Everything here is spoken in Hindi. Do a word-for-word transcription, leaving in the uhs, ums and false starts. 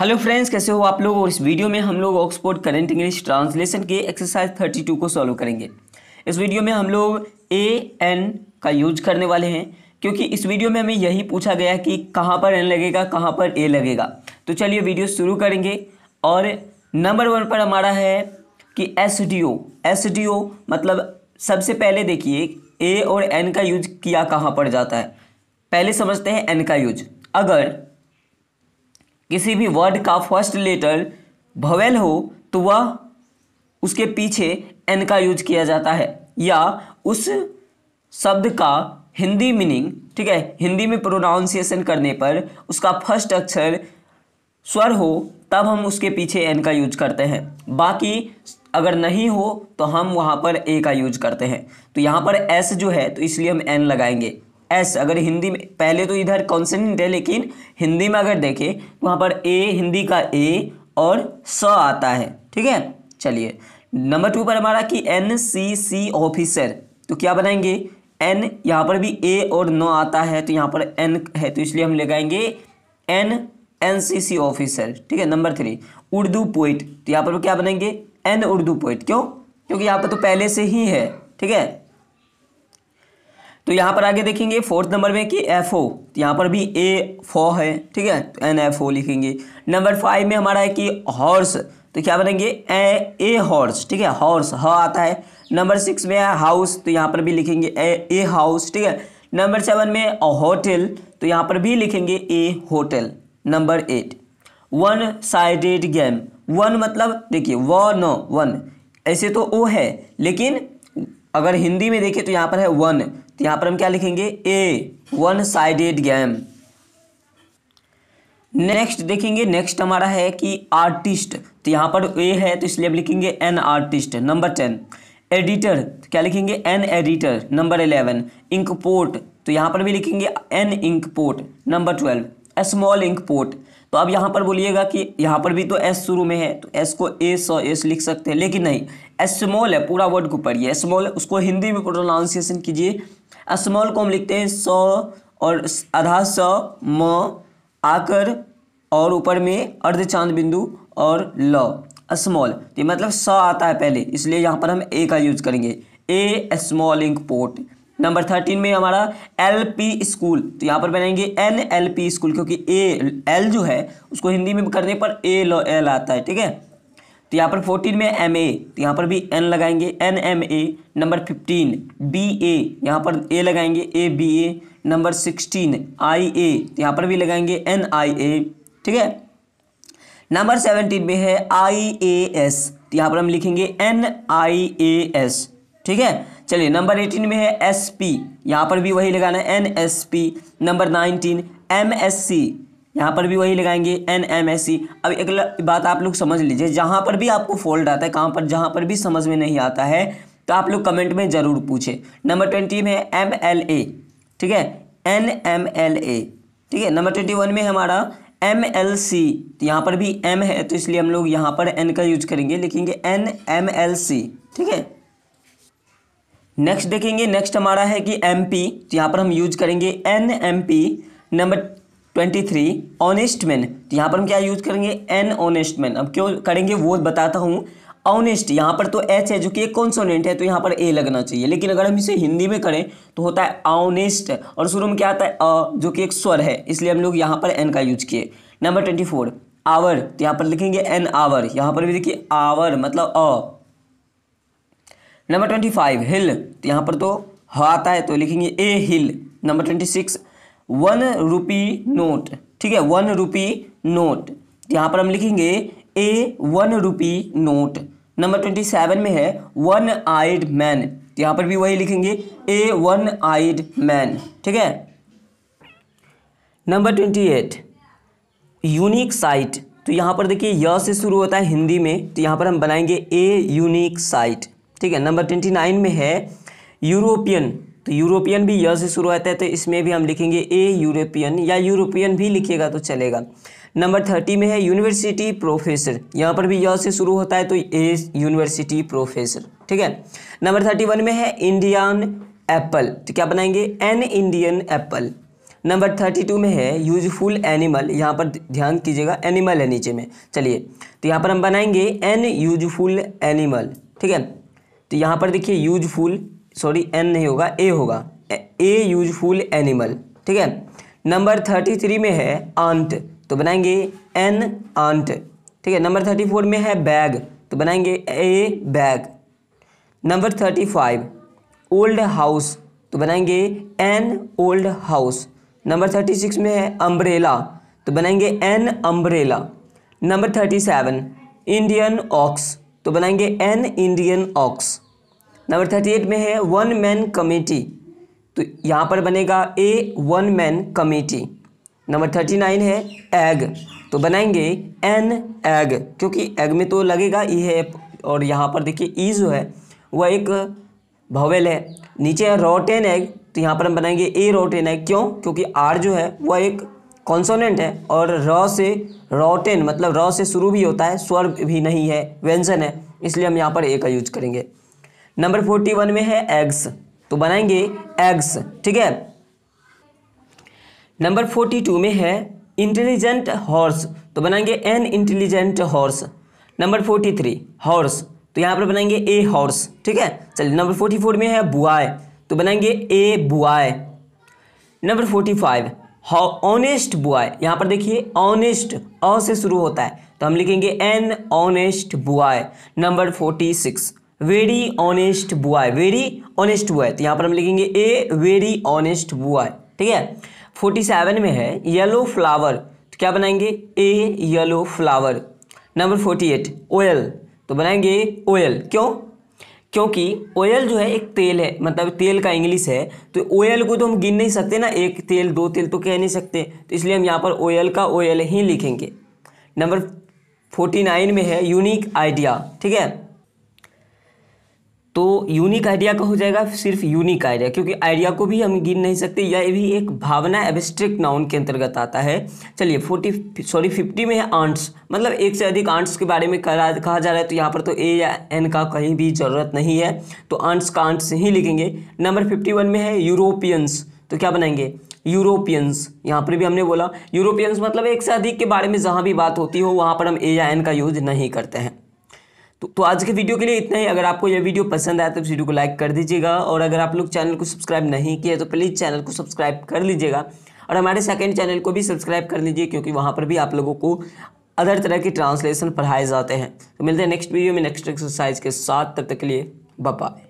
हेलो फ्रेंड्स, कैसे हो आप लोग। और इस वीडियो में हम लोग ऑक्सफोर्ड करंट इंग्लिश ट्रांसलेशन के एक्सरसाइज बत्तीस को सॉल्व करेंगे। इस वीडियो में हम लोग ए एन का यूज करने वाले हैं, क्योंकि इस वीडियो में हमें यही पूछा गया कि कहाँ पर एन लगेगा, कहाँ पर ए लगेगा। तो चलिए वीडियो शुरू करेंगे। और नंबर वन पर हमारा है कि S D O S D O मतलब सबसे पहले देखिए ए और एन का यूज किया कहाँ पर जाता है। पहले समझते हैं एन का यूज। अगर किसी भी वर्ड का फर्स्ट लेटर वॉवेल हो तो वह उसके पीछे एन का यूज किया जाता है, या उस शब्द का हिंदी मीनिंग, ठीक है, हिंदी में प्रोनाउंसिएशन करने पर उसका फर्स्ट अक्षर स्वर हो तब हम उसके पीछे एन का यूज करते हैं। बाकी अगर नहीं हो तो हम वहाँ पर ए का यूज करते हैं। तो यहाँ पर एस जो है तो इसलिए हम एन लगाएंगे। एस अगर हिंदी में, पहले तो इधर कॉन्सोनेंट है, लेकिन हिंदी में अगर देखें तो वहाँ पर ए, हिंदी का ए और स आता है, ठीक है। चलिए नंबर टू पर हमारा कि एन सी सी ऑफिसर, तो क्या बनाएंगे एन। यहाँ पर भी ए और न आता है तो यहाँ पर एन है, तो इसलिए हम लगाएंगे an N C C officer, ठीक है। नंबर थ्री उर्दू पोइट, तो यहाँ पर क्या बनाएंगे एन उर्दू पोइट। क्यों? क्योंकि यहाँ पर तो पहले से ही है, ठीक है। तो यहाँ पर आगे देखेंगे फोर्थ नंबर में कि एफ ओ, तो यहाँ पर भी ए फो है, ठीक है, तो एन एफ ओ लिखेंगे। नंबर फाइव में हमारा है कि हॉर्स, तो क्या बनेंगे ए ए हॉर्स, ठीक है, हॉर्स ह आता है। नंबर सिक्स में है हाउस, तो यहाँ पर भी लिखेंगे ए ए हाउस, ठीक है। नंबर सेवन में होटल, तो यहाँ पर भी लिखेंगे a hotel. Number eight one sided game, one मतलब देखिए व न वन, ऐसे तो ओ है, लेकिन अगर हिंदी में देखें तो यहाँ पर है वन, तो यहाँ पर हम क्या लिखेंगे a one sided game. Next देखेंगे, नेक्स्ट हमारा है कि आर्टिस्ट, तो यहाँ पर ए है तो इसलिए हम लिखेंगे an artist. Number ten editor, तो क्या लिखेंगे an editor. Number eleven inkpot, तो यहाँ पर भी लिखेंगे an inkpot. Number twelve small inkpot, तो अब यहाँ पर बोलिएगा कि यहाँ पर भी तो एस शुरू में है, तो एस को ए सौ एस लिख सकते हैं, लेकिन नहीं, एस स्मॉल है, पूरा वर्ड को पढ़िए स्मॉल, उसको हिंदी में प्रोनाउंसिएशन कीजिए। स्मॉल को हम लिखते हैं सौ और आधा सौ म आकर और ऊपर में अर्ध चांद बिंदु और ल स्मॉल, तो मतलब स आता है पहले, इसलिए यहाँ पर हम ए का यूज करेंगे a small inkpot. Number thirteen में हमारा एल पी स्कूल, तो यहाँ पर बनाएंगे एन एल पी स्कूल, क्योंकि ए एल जो है उसको हिंदी में करने पर ए ल एल आता है, ठीक है। तो यहाँ पर फोर्टीन में एम ए, तो यहाँ पर भी एन लगाएंगे an M A. Number fifteen B A, यहाँ पर ए लगाएंगे a B A. Number sixteen I A, तो यहाँ पर भी लगाएंगे एन आई ए, ठीक है। नंबर सेवेंटीन में है आई ए एस, तो यहाँ पर हम लिखेंगे एन आई ए एस, ठीक है। चलिए नंबर एटीन में है एस पी, यहाँ पर भी वही लगाना है an S P. Number nineteen M S C, यहाँ पर भी वही लगाएंगे एन एम एस सी। अब एक बात आप लोग समझ लीजिए, जहाँ पर भी आपको फॉल्ट आता है, कहाँ पर जहाँ पर भी समझ में नहीं आता है तो आप लोग कमेंट में ज़रूर पूछे। नंबर ट्वेंटी में एम एल ए, ठीक है, एन एम एल ए, ठीक है। नंबर ट्वेंटी वन में हमारा एम एल सी, तो यहाँ पर भी एम है तो इसलिए हम लोग यहाँ पर एन का यूज करेंगे, लिखेंगे एन एम एल सी, ठीक है। नेक्स्ट देखेंगे, नेक्स्ट हमारा है कि एम पी, तो यहाँ पर हम यूज करेंगे an M P. Number twenty three honest man, तो यहाँ पर हम क्या यूज करेंगे एन ऑनेस्ट मैन। अब क्यों करेंगे वो बताता हूँ। ऑनेस्ट, यहाँ पर तो एच है जो कि एक कॉन्सोनेंट है, तो यहाँ पर ए लगना चाहिए, लेकिन अगर हम इसे हिंदी में करें तो होता है ऑनेस्ट, और शुरू में क्या आता है अ, जो कि एक स्वर है, इसलिए हम लोग यहाँ पर एन का यूज किए। नंबर ट्वेंटी फोर आवर, तो यहाँ पर लिखेंगे एन आवर, यहाँ पर भी देखिए आवर मतलब अ। नंबर ट्वेंटी फाइव हिल, तो यहाँ पर तो ह आता है तो लिखेंगे a hill. Number twenty six one rupee note, ठीक है, वन रुपी नोट, यहाँ पर हम लिखेंगे a one rupee note. Number twenty seven में है वन आइड मैन, तो यहाँ पर भी वही लिखेंगे ए वन आइड मैन, ठीक है। Number twenty eight unique sight, तो यहाँ पर देखिए य से शुरू होता है हिंदी में, तो यहाँ पर हम बनाएंगे ए यूनिक साइट, ठीक है। नंबर ट्वेंटी नाइन में है यूरोपियन, तो यूरोपियन भी य से शुरू होता है, तो इसमें भी हम लिखेंगे ए यूरोपियन, या यूरोपियन भी लिखिएगा तो चलेगा। नंबर थर्टी में है यूनिवर्सिटी प्रोफेसर, यहाँ पर भी य से शुरू होता है तो ए यूनिवर्सिटी प्रोफेसर, ठीक है। नंबर थर्टी वन में है इंडियन एप्पल, तो क्या बनाएंगे an Indian apple. Number thirty two में है यूजफुल एनिमल, यहाँ पर ध्यान कीजिएगा एनिमल है नीचे में। चलिए तो यहाँ पर हम बनाएंगे एन यूजफुल एनिमल, ठीक है। तो यहाँ पर देखिए यूजफुल, सॉरी एन नहीं होगा ए होगा, ए यूजफुल एनिमल, ठीक है। नंबर थर्टी थ्री में है आंट, तो बनाएंगे एन आंट, ठीक है। नंबर थर्टी फोर में है बैग, तो बनाएंगे a bag. Number thirty five old house, तो बनाएंगे an old house. Number thirty six में है अम्ब्रेला, तो बनाएंगे an umbrella. Number thirty seven Indian ox, तो बनाएंगे an Indian ox. Number thirty eight में है वन मैन कमेटी, तो यहाँ पर बनेगा a one man committee. Number thirty nine है एग, तो बनाएंगे एन एग, क्योंकि एग में तो लगेगा ई है और यहाँ पर देखिए ई जो है वह एक भवेल है। नीचे है रोटेन एग, तो यहाँ पर हम बनाएंगे ए रोटेन एग, क्यों? क्योंकि आर जो है वह एक कॉन्सोनेंट है और र से रोटेन मतलब र से शुरू भी होता है, स्वर भी नहीं है, व्यंजन है, इसलिए हम यहाँ पर ए का यूज करेंगे। नंबर फोर्टी वन में है एग्स, तो बनाएंगे एग्स, ठीक है। नंबर फोर्टी टू में है इंटेलिजेंट हॉर्स, तो बनाएंगे an intelligent horse. Number forty three horse, तो यहाँ पर बनाएंगे ए हॉर्स, ठीक है। चलिए नंबर फोर्टी फोर में है बुआय, तो बनाएंगे a boy. Number forty five honest boy, यहाँ पर देखिए ऑनेस्ट अ से शुरू होता है, तो हम लिखेंगे an honest boy. Number forty six very honest boy, very honest boy, तो यहाँ पर हम लिखेंगे ए वेरी ऑनेस्ट बुआय, ठीक है। फोर्टी सेवन में है येलो फ्लावर, तो क्या बनाएंगे a yellow flower. Number forty eight oil, तो बनाएंगे ऑयल, क्यों? क्योंकि ऑयल जो है एक तेल है, मतलब तेल का इंग्लिश है, तो ऑयल को तो हम गिन नहीं सकते ना, एक तेल दो तेल तो कह नहीं सकते, तो इसलिए हम यहाँ पर ऑयल का ऑयल ही लिखेंगे। नंबर फोर्टी नाइन में है यूनिक आइडिया, ठीक है। तो यूनिक आइडिया का हो जाएगा सिर्फ यूनिक आइडिया, क्योंकि आइडिया को भी हम गिन नहीं सकते, यह भी एक भावना एब्स्ट्रैक्ट नाउन के अंतर्गत आता है। चलिए फोर्टी सॉरी फिफ्टी में है आंट्स, मतलब एक से अधिक आंट्स के बारे में कहा कहा जा रहा है, तो यहाँ पर तो ए या एन का कहीं भी ज़रूरत नहीं है, तो आंट्स का आंट्स ही लिखेंगे। नंबर फिफ्टी वन में है यूरोपियंस, तो क्या बनाएंगे यूरोपियंस, यहाँ पर भी हमने बोला यूरोपियंस मतलब एक से अधिक के बारे में जहाँ भी बात होती हो वहाँ पर हम ए या एन का यूज नहीं करते हैं। तो, तो आज के वीडियो के लिए इतना ही। अगर आपको यह वीडियो पसंद आया तो वीडियो को लाइक कर दीजिएगा, और अगर आप लोग चैनल को सब्सक्राइब नहीं किया तो प्लीज़ चैनल को सब्सक्राइब कर लीजिएगा, और हमारे सेकंड चैनल को भी सब्सक्राइब कर लीजिए, क्योंकि वहाँ पर भी आप लोगों को अदर तरह के ट्रांसलेशन पढ़ाए जाते हैं। तो मिलते हैं नेक्स्ट वीडियो में नेक्स्ट एक्सरसाइज के साथ, तब तक के लिए बाय बाय।